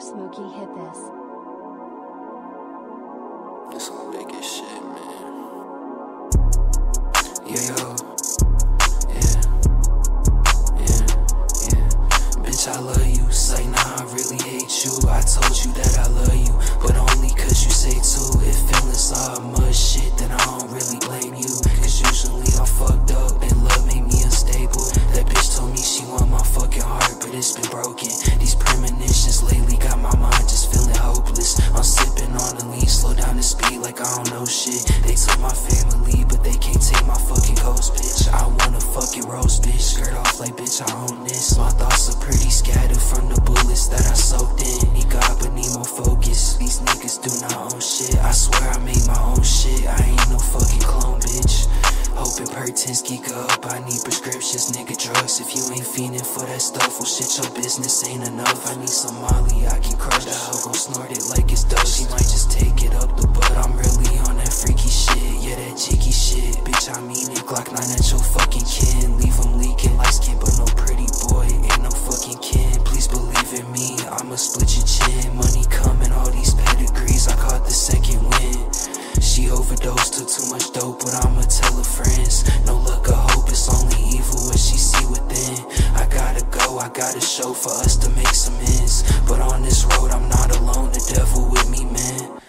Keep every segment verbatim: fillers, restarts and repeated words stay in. so smoky, hit this. This some big as shit, man. Yeah, yo. Yeah. Yeah. Yeah. Bitch, I love you. Say, nah, I really hate you. I told you that I love you, but only cause you say too. If feelings are mud shit, then I don't really blame you. Cause usually I'm fucked up and love made me unstable. That bitch told me she want my fucking heart, but it's been broken. These premonitions lately got my mind just feeling hopeless. I'm sipping on the lean, slow down the speed like I don't know shit. They took my family, but they can't take my fucking ghost, bitch. I wanna fucking roast, bitch. Skirt off like, bitch, I own this. My thoughts are pretty scattered from the bullets that I soaked in. Need God, but need more focus. These niggas do not own shit. I swear I made my own shit. I ain't no fucking clone, bitch. Hoping pertins geek up. I need prescriptions, nigga, drugs. If you ain't fiending for that stuff, well, shit, your business ain't enough. I need some Molly, I can crush. The hoe gon' snort it like it's dust. She might just take it up the butt. I'm really on that freaky shit. Yeah, that jiggy shit. Bitch, I mean it. Glock nine at your fucking kin. Leave him leaking. Light skin, but no pretty boy. Ain't no fucking kin. Please believe in me. I'ma split your chin. Money coming, all these pedigrees. I caught the second win. She overdosed, took too much dope, but I'ma tell her friends. No look of hope, it's only evil what she see within. I gotta go, I gotta show for us to make some ends. But on this road, I'm not alone, the devil with me, man.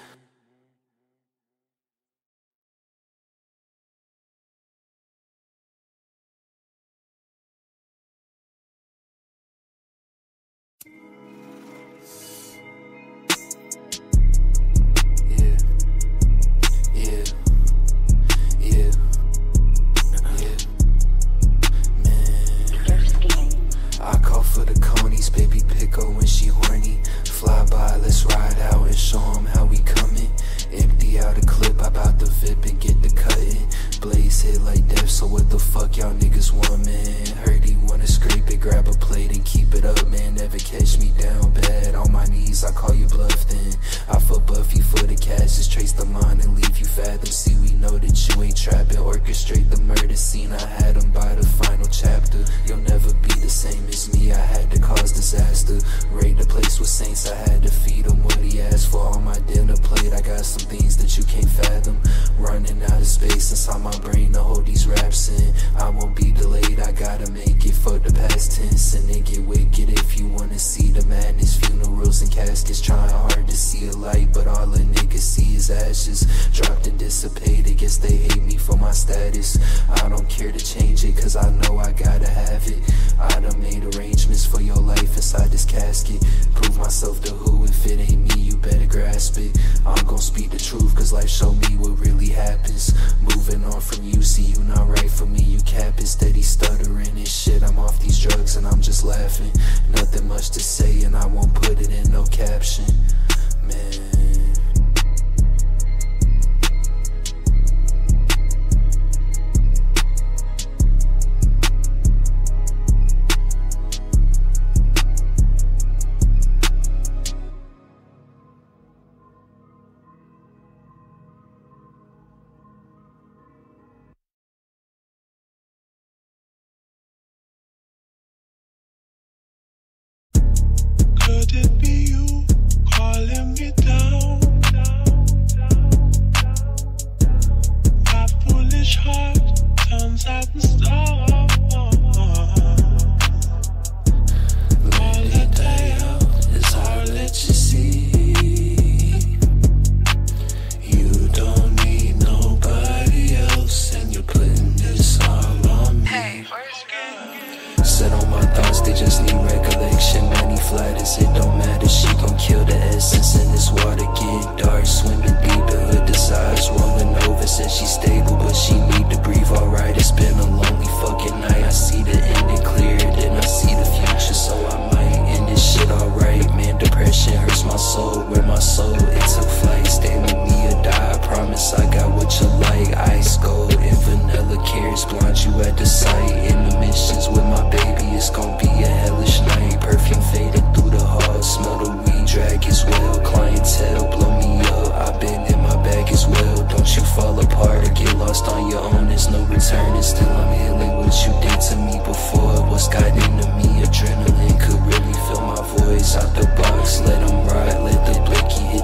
Out the box, let them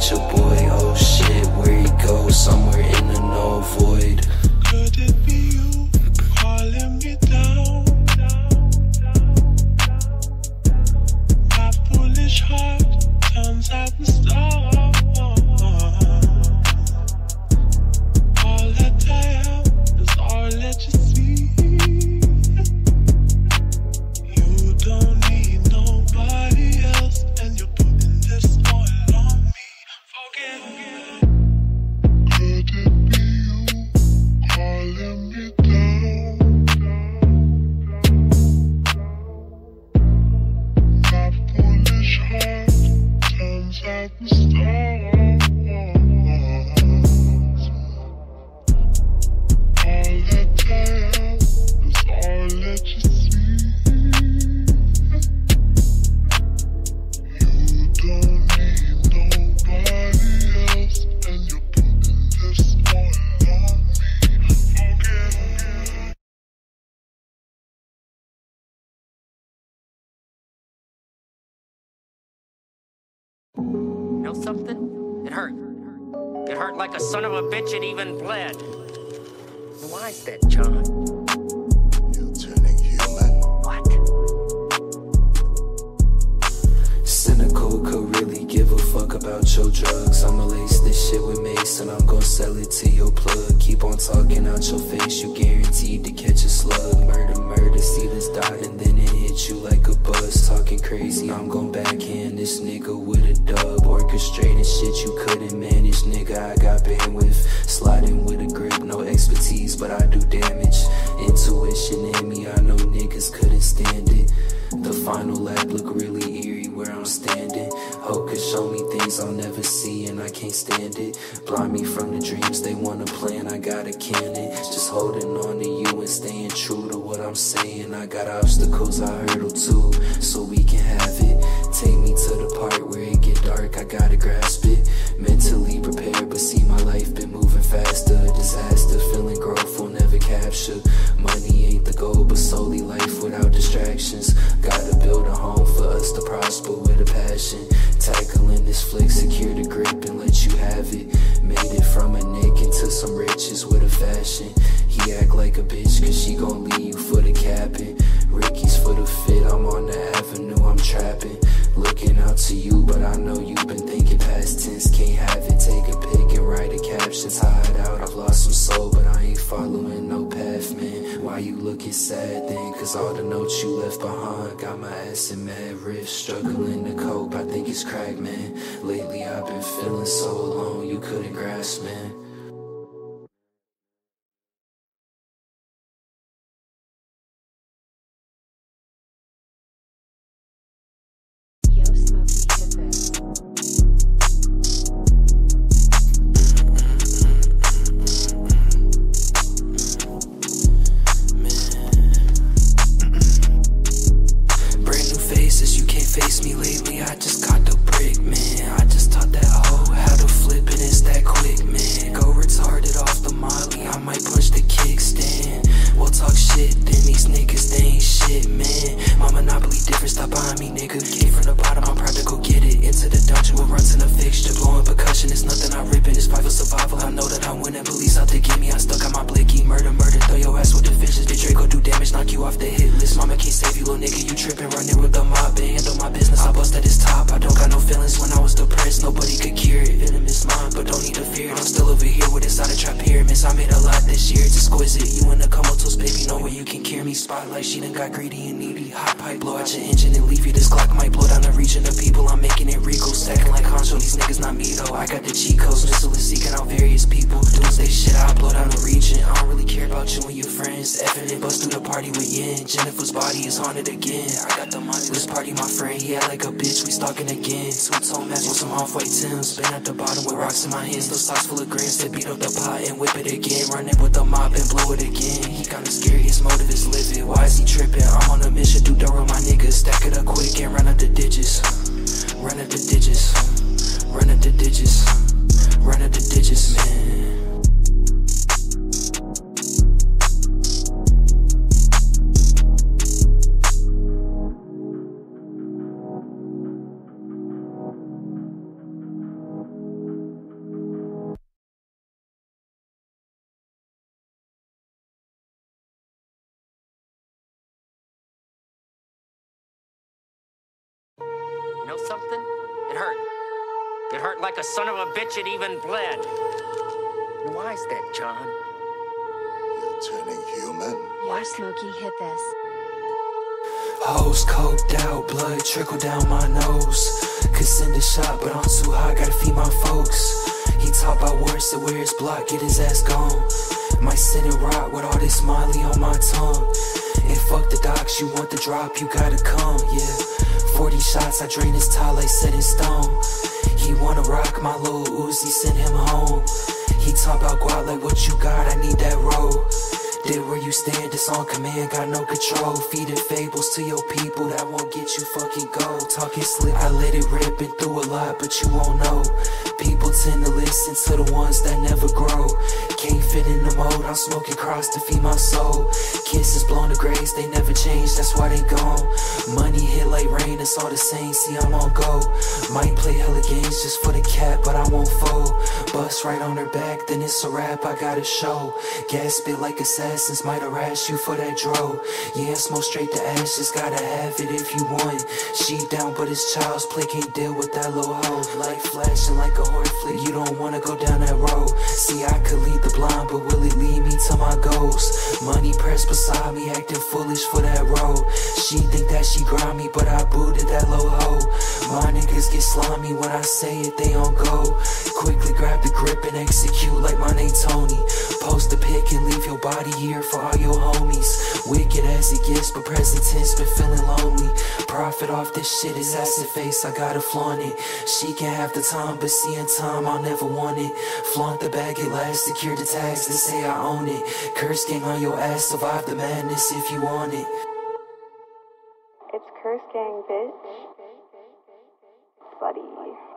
with your boy. Oh shit, where he go? Somewhere in the no void. Could it be you calling me down? My foolish heart turns out to stop. All that I have is all that you see. You don't need nobody else, and you're putting this oil on me. Forget me. Could it be you calling me down? My foolish heart turns out to stone. Know something? It hurt. It hurt like a son of a bitch. It even bled. Why is that, John? You're turning human. What? Cynical, could really give a fuck about your drugs. I'ma lace this shit with mace and I'm gon' sell it to your plug. Keep on talking out your face, you guaranteed to catch a slug. Murder, murder, see this dot and then it hit you like a buzz. Talking crazy, I'm gon' backhand this nigga with a dub. Orchestrating shit you couldn't manage, nigga, I got bandwidth. Sliding with a grip, no expertise, but I do damage. Intuition in me, I know niggas couldn't stand it. The final lap look really eerie where I'm standing. Hope could show me things I'll never see and I can't stand it. Blind me from the dreams they wanna plan, I gotta can it. Just holding on to you and staying true to what I'm saying. I got obstacles I hurdle too, so we can have it. Take me to the part where it get dark, I gotta grasp it. Mentally prepared, but see my life been moving faster. Disaster, feeling growth will never capture. Money ain't the goal, but solely life without distractions. Gotta build a home for us to prosper with a passion. Tackling this flick, secure the grip and let you have it. Made it from a nick into some riches with a fashion. He act like a bitch cause she gon' leave you for the capping. Ricky's for the fit, I'm on the avenue, I'm trapping. Looking out to you, but I know you've been thinking past tense. Can't have it, take a pic and write a caption. Tired out, I've lost some soul, but I ain't following no path, man. Why you looking sad then? Cause all the notes you left behind got my ass in mad riffs. Struggling to cope, I think it's crack, man. Lately I've been feeling so alone, you couldn't grasp, man. know something? It hurt. It hurt like a son of a bitch. It even bled. And why is that, John? You're turning human. Watch Smokey hit this. Hose coked out, blood trickled down my nose. Could send a shot, but I'm too high, gotta feed my folks. He talk about words to wear his block, get his ass gone. Might sit and rot with all this Molly on my tongue. And fuck the docs, you want the drop, you gotta come, yeah. Forty shots, I drain his tile like set in stone. He wanna rock my little Uzi, send him home. He talk about guap like what you got, I need that roll. Did where you stand, it's on command, got no control. Feeding fables to your people, that won't get you fucking gold. Talking slick, I let it rip and through a lot, but you won't know. People tend to listen to the ones that never grow. Can't fit in the mold, I'm smoking cross to feed my soul. Kisses blown to graves, they never change, that's why they gone. Money hit like rain, it's all the same, see I'm on go. Might play hella games just for the cat, but I won't fold. Bust right on her back, then it's a rap, I gotta show. Gas spit like assassins, might harass you for that dro. Yeah, smoke straight to ashes, gotta have it if you want. She down, but it's child's play, can't deal with that little hoe. Like flashing like a horse flick, you don't wanna go down that road. See, I could lead the blind, but will it lead me to my goals? Money pressed beside me, acting foolish for that road. She think that she grimy, but I booted that low hoe. My niggas get slimy, when I say it, they on go. Quickly grab the grip and execute like my name Tony. Post a pic and leave your body here for all your homies. Wicked as it gets, but present tense, been feeling lonely. Profit off this shit is AcidFace, I gotta flaunt it. She can have the time, but seeing time, I'll never want it. Flaunt the bag, it lasts, secure the tags that say I own it. Curse gang on your ass, survive the madness if you want it. It's curse gang, bitch. Buddy.